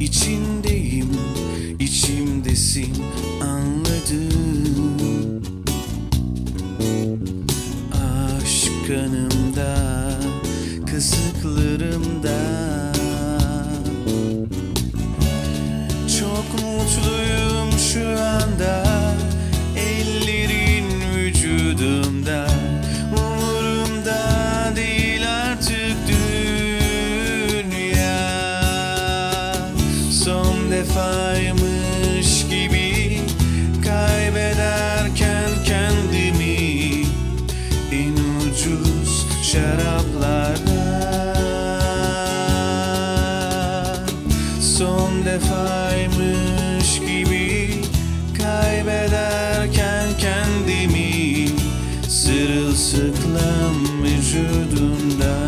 İçindeyim, içimdesin, anladım. Aşk kanımda, kasıklarımda. Çok mutluyum şu anda, ellerin vücudumda. Defaymış gibi kaybederken kendimi en ucuz şaraplarla. Son defaymış gibi kaybederken kendimi sırılsıklam vücudumda.